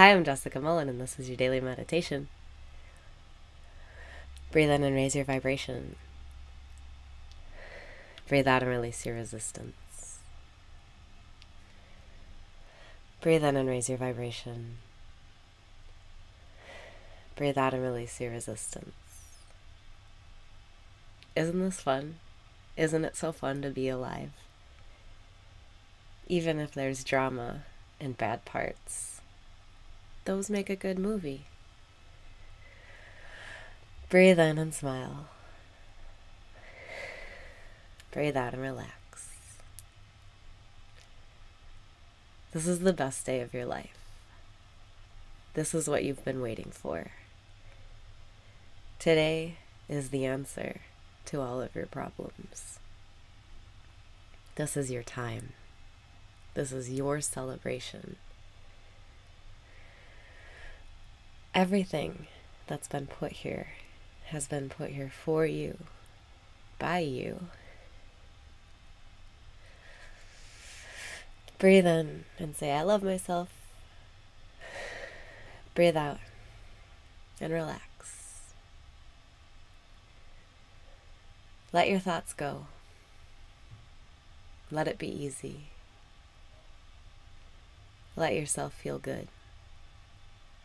Hi, I'm Jessica Mullen, and this is your daily meditation. Breathe in and raise your vibration. Breathe out and release your resistance. Breathe in and raise your vibration. Breathe out and release your resistance. Isn't this fun? Isn't it so fun to be alive? Even if there's drama and bad parts, those make a good movie. Breathe in and smile. Breathe out and relax. This is the best day of your life. This is what you've been waiting for. Today is the answer to all of your problems. This is your time. This is your celebration. Everything that's been put here has been put here for you, by you. Breathe in and say, I love myself. Breathe out and relax. Let your thoughts go. Let it be easy. Let yourself feel good.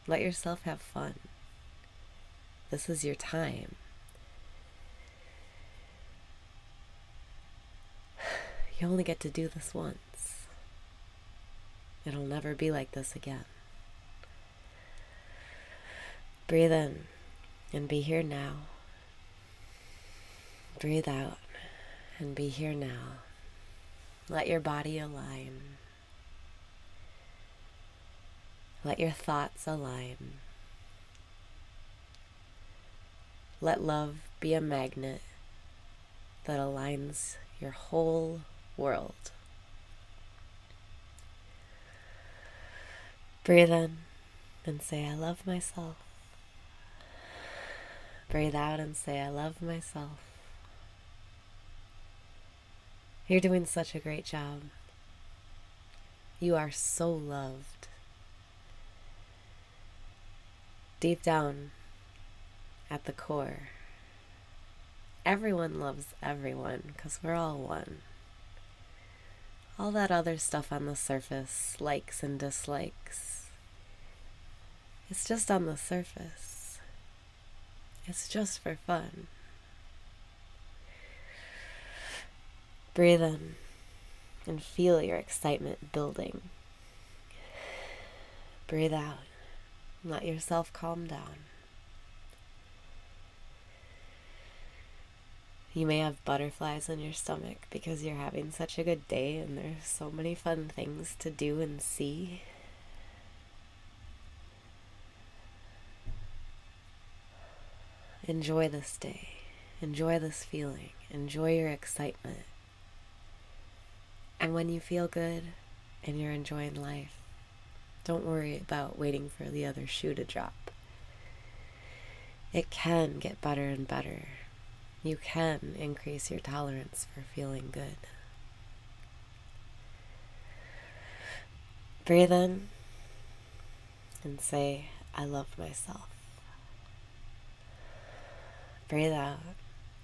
Let yourself have fun. This is your time. You only get to do this once. It'll never be like this again. Breathe in and be here now. Breathe out and be here now. Let your body align. Let your thoughts align. Let love be a magnet that aligns your whole world. Breathe in and say, I love myself. Breathe out and say, I love myself. You're doing such a great job. You are so loved. Deep down, at the core, everyone loves everyone because we're all one. All that other stuff on the surface, likes and dislikes, it's just on the surface. It's just for fun. Breathe in and feel your excitement building. Breathe out. Let yourself calm down. You may have butterflies in your stomach because you're having such a good day and there's so many fun things to do and see. Enjoy this day. Enjoy this feeling. Enjoy your excitement. And when you feel good and you're enjoying life, don't worry about waiting for the other shoe to drop. It can get better and better. You can increase your tolerance for feeling good. Breathe in and say, I love myself. Breathe out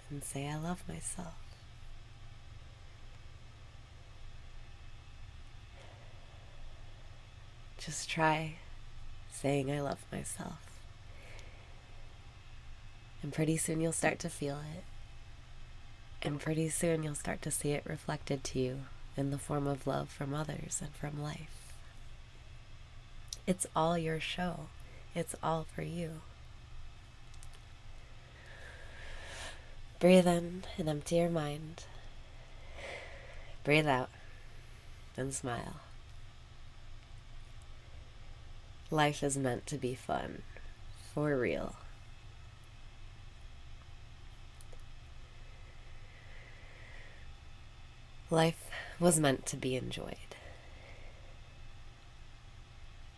and say, I love myself. Just try saying I love myself. And pretty soon you'll start to feel it. And pretty soon you'll start to see it reflected to you in the form of love from others and from life. It's all your show. It's all for you. Breathe in and empty your mind. Breathe out and smile. Life is meant to be fun, for real. Life was meant to be enjoyed.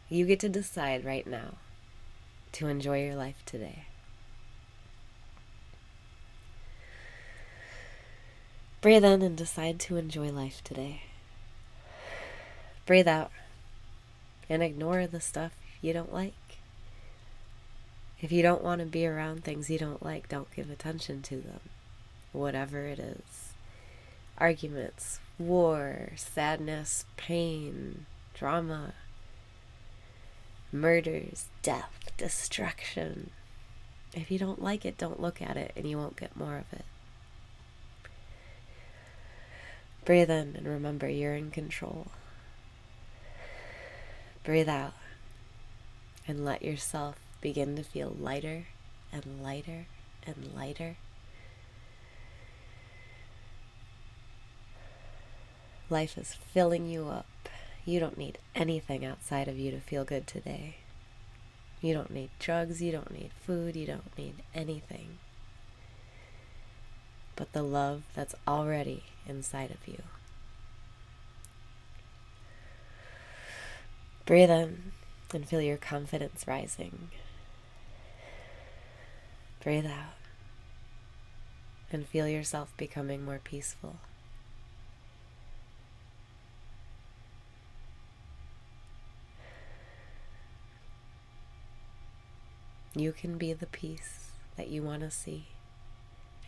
You get to decide right now to enjoy your life today. Breathe in and decide to enjoy life today. Breathe out and ignore the stuff you don't like. If you don't want to be around things you don't like, don't give attention to them. Whatever it is. Arguments, war, sadness, pain, drama, murders, death, destruction. If you don't like it, don't look at it, and you won't get more of it. Breathe in and remember you're in control. Breathe out and let yourself begin to feel lighter and lighter and lighter. Life is filling you up. You don't need anything outside of you to feel good today. You don't need drugs, you don't need food, you don't need anything but the love that's already inside of you. Breathe in and feel your confidence rising. Breathe out and feel yourself becoming more peaceful. You can be the peace that you want to see,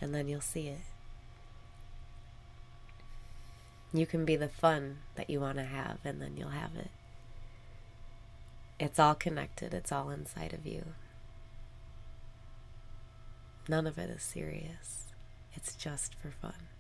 and then you'll see it. You can be the fun that you want to have, and then you'll have it. It's all connected. It's all inside of you. None of it is serious. It's just for fun.